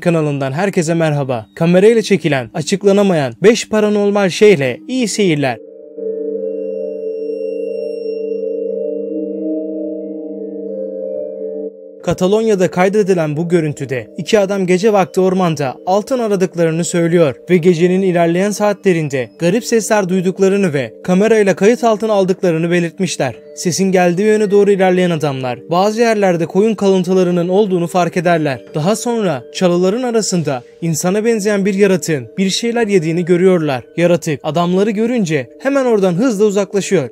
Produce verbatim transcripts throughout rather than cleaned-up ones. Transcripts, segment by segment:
Kanalından herkese merhaba. Kamerayla çekilen, açıklanamayan beş paranormal şeyle iyi seyirler. Katalonya'da kaydedilen bu görüntüde iki adam gece vakti ormanda altın aradıklarını söylüyor ve gecenin ilerleyen saatlerinde garip sesler duyduklarını ve kamerayla kayıt altına aldıklarını belirtmişler. Sesin geldiği yöne doğru ilerleyen adamlar bazı yerlerde koyun kalıntılarının olduğunu fark ederler. Daha sonra çalıların arasında insana benzeyen bir yaratığın bir şeyler yediğini görüyorlar. Yaratık adamları görünce hemen oradan hızla uzaklaşıyor.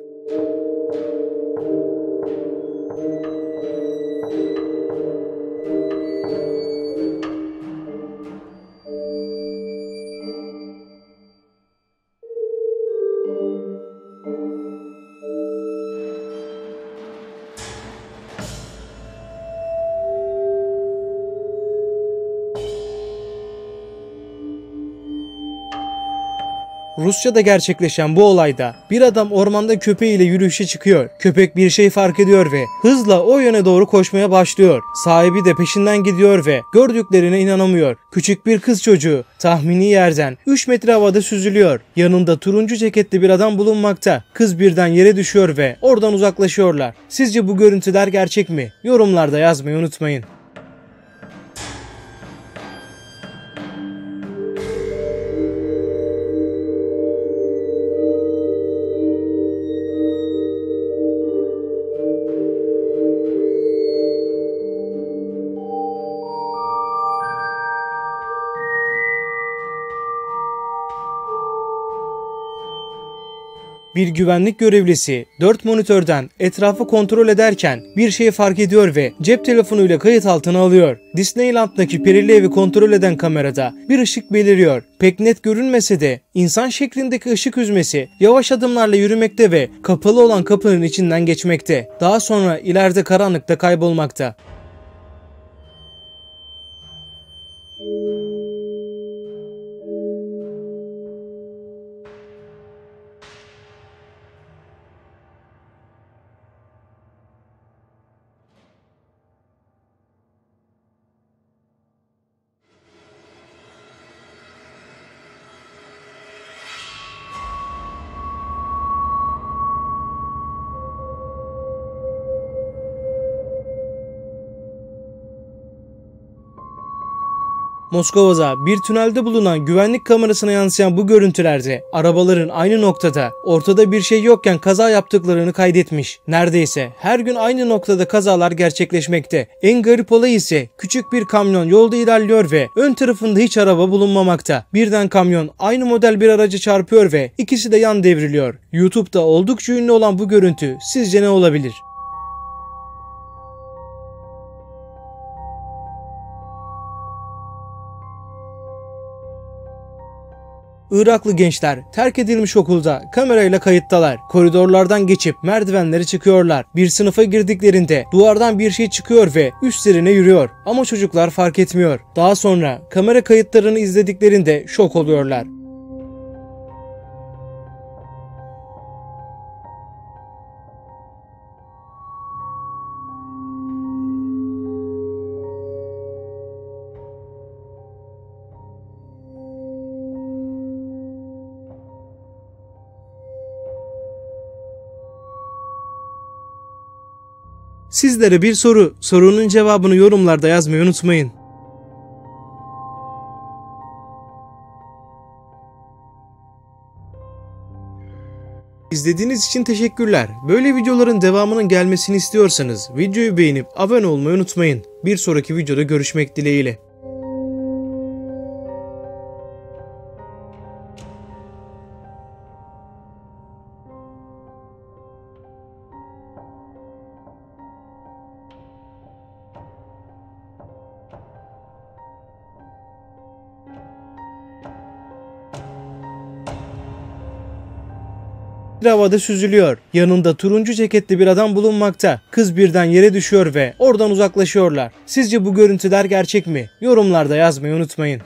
Rusya'da gerçekleşen bu olayda bir adam ormanda köpeğiyle yürüyüşe çıkıyor. Köpek bir şey fark ediyor ve hızla o yöne doğru koşmaya başlıyor. Sahibi de peşinden gidiyor ve gördüklerine inanamıyor. Küçük bir kız çocuğu tahmini yerden üç metre havada süzülüyor. Yanında turuncu ceketli bir adam bulunmakta. Kız birden yere düşüyor ve oradan uzaklaşıyorlar. Sizce bu görüntüler gerçek mi? Yorumlarda yazmayı unutmayın. Bir güvenlik görevlisi dört monitörden etrafı kontrol ederken bir şey fark ediyor ve cep telefonuyla kayıt altına alıyor. Disneyland'daki perili evi kontrol eden kamerada bir ışık beliriyor. Pek net görünmese de insan şeklindeki ışık hüzmesi yavaş adımlarla yürümekte ve kapalı olan kapının içinden geçmekte. Daha sonra ileride karanlıkta kaybolmakta. Moskova'da bir tünelde bulunan güvenlik kamerasına yansıyan bu görüntülerde arabaların aynı noktada ortada bir şey yokken kaza yaptıklarını kaydetmiş. Neredeyse her gün aynı noktada kazalar gerçekleşmekte. En garip olay ise küçük bir kamyon yolda ilerliyor ve ön tarafında hiç araba bulunmamakta. Birden kamyon aynı model bir araca çarpıyor ve ikisi de yan devriliyor. YouTube'da oldukça ünlü olan bu görüntü sizce ne olabilir? Iraklı gençler terk edilmiş okulda kamerayla kayıttalar. Koridorlardan geçip merdivenlere çıkıyorlar. Bir sınıfa girdiklerinde duvardan bir şey çıkıyor ve üstlerine yürüyor. Ama çocuklar fark etmiyor. Daha sonra kamera kayıtlarını izlediklerinde şok oluyorlar. Sizlere bir soru, sorunun cevabını yorumlarda yazmayı unutmayın. İzlediğiniz için teşekkürler. Böyle videoların devamının gelmesini istiyorsanız videoyu beğenip abone olmayı unutmayın. Bir sonraki videoda görüşmek dileğiyle. Havada süzülüyor. Yanında turuncu ceketli bir adam bulunmakta. Kız birden yere düşüyor ve oradan uzaklaşıyorlar. Sizce bu görüntüler gerçek mi? Yorumlarda yazmayı unutmayın.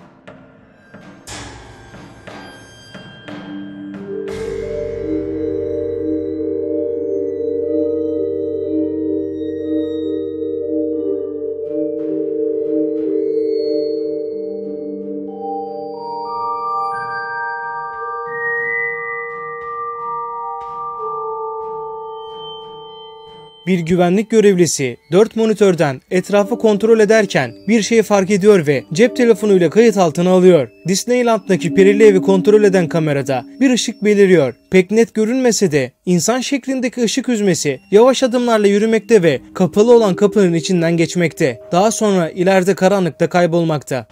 Bir güvenlik görevlisi dört monitörden etrafı kontrol ederken bir şeyi fark ediyor ve cep telefonuyla kayıt altına alıyor. Disneyland'daki perili evi kontrol eden kamerada bir ışık beliriyor. Pek net görünmese de insan şeklindeki ışık hüzmesi yavaş adımlarla yürümekte ve kapalı olan kapının içinden geçmekte. Daha sonra ileride karanlıkta kaybolmakta.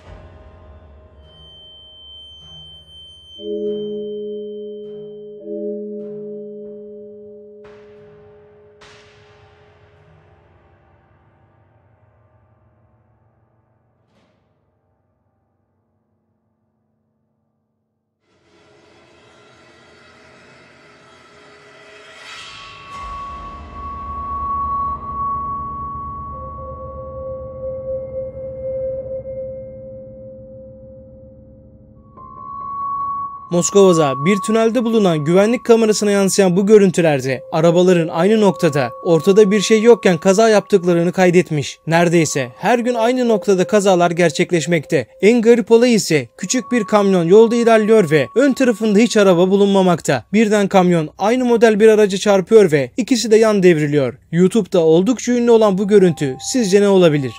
Moskova'da bir tünelde bulunan güvenlik kamerasına yansıyan bu görüntülerde arabaların aynı noktada ortada bir şey yokken kaza yaptıklarını kaydetmiş. Neredeyse her gün aynı noktada kazalar gerçekleşmekte. En garip olay ise küçük bir kamyon yolda ilerliyor ve ön tarafında hiç araba bulunmamakta. Birden kamyon aynı model bir araca çarpıyor ve ikisi de yan devriliyor. YouTube'da oldukça ünlü olan bu görüntü sizce ne olabilir?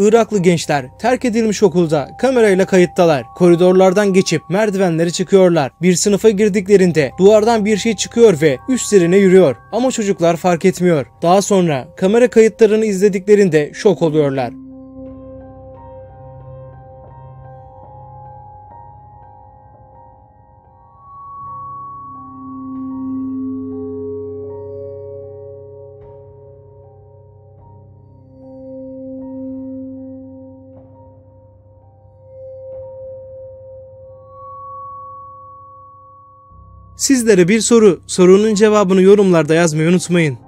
Iraklı gençler terk edilmiş okulda kamerayla kayıttalar. Koridorlardan geçip merdivenleri çıkıyorlar. Bir sınıfa girdiklerinde duvardan bir şey çıkıyor ve üstlerine yürüyor. Ama çocuklar fark etmiyor. Daha sonra kamera kayıtlarını izlediklerinde şok oluyorlar. Sizlere bir soru, sorunun cevabını yorumlarda yazmayı unutmayın.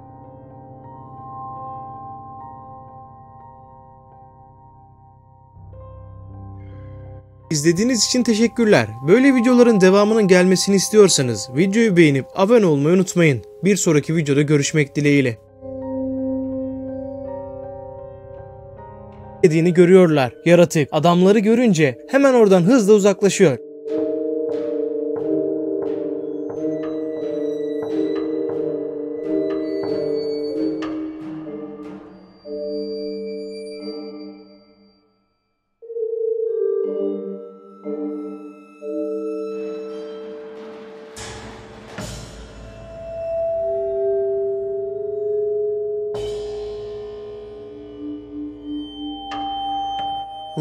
İzlediğiniz için teşekkürler. Böyle videoların devamının gelmesini istiyorsanız videoyu beğenip abone olmayı unutmayın. Bir sonraki videoda görüşmek dileğiyle. Dediğini görüyorlar. Yaratık adamları görünce hemen oradan hızla uzaklaşıyor.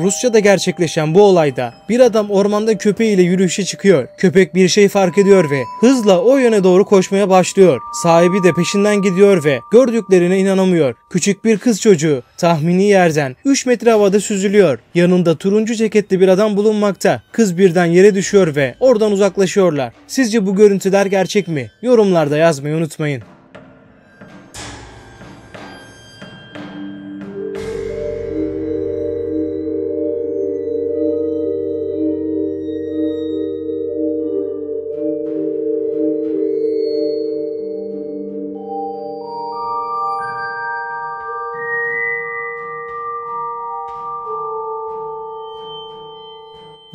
Rusya'da gerçekleşen bu olayda bir adam ormanda köpeğiyle yürüyüşe çıkıyor. Köpek bir şey fark ediyor ve hızla o yöne doğru koşmaya başlıyor. Sahibi de peşinden gidiyor ve gördüklerine inanamıyor. Küçük bir kız çocuğu tahmini yerden üç metre havada süzülüyor. Yanında turuncu ceketli bir adam bulunmakta. Kız birden yere düşüyor ve oradan uzaklaşıyorlar. Sizce bu görüntüler gerçek mi? Yorumlarda yazmayı unutmayın.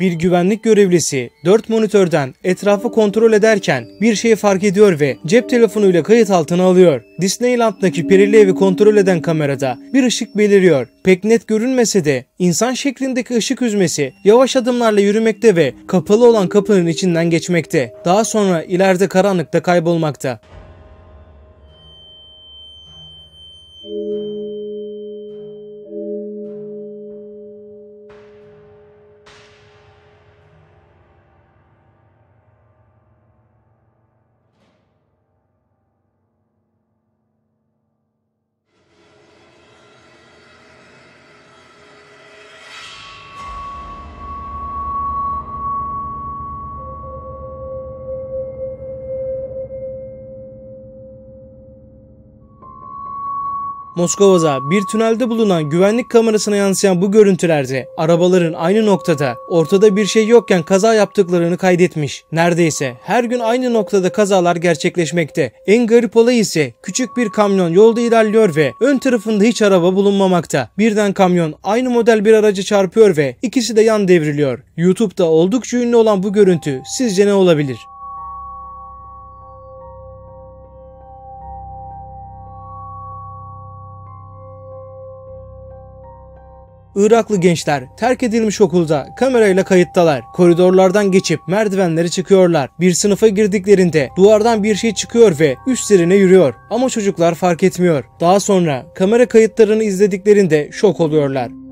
Bir güvenlik görevlisi dört monitörden etrafı kontrol ederken bir şeyi fark ediyor ve cep telefonuyla kayıt altına alıyor. Disneyland'daki perili evi kontrol eden kamerada bir ışık beliriyor. Pek net görünmese de insan şeklindeki ışık hüzmesi yavaş adımlarla yürümekte ve kapalı olan kapının içinden geçmekte. Daha sonra ileride karanlıkta kaybolmakta. Moskova'da bir tünelde bulunan güvenlik kamerasına yansıyan bu görüntülerde arabaların aynı noktada ortada bir şey yokken kaza yaptıklarını kaydetmiş. Neredeyse her gün aynı noktada kazalar gerçekleşmekte. En garip olay ise küçük bir kamyon yolda ilerliyor ve ön tarafında hiç araba bulunmamakta. Birden kamyon aynı model bir araca çarpıyor ve ikisi de yan devriliyor. YouTube'da oldukça ünlü olan bu görüntü sizce ne olabilir? Iraklı gençler terk edilmiş okulda kamerayla kayıttalar. Koridorlardan geçip merdivenlere çıkıyorlar. Bir sınıfa girdiklerinde duvardan bir şey çıkıyor ve üstlerine yürüyor. Ama çocuklar fark etmiyor. Daha sonra kamera kayıtlarını izlediklerinde şok oluyorlar.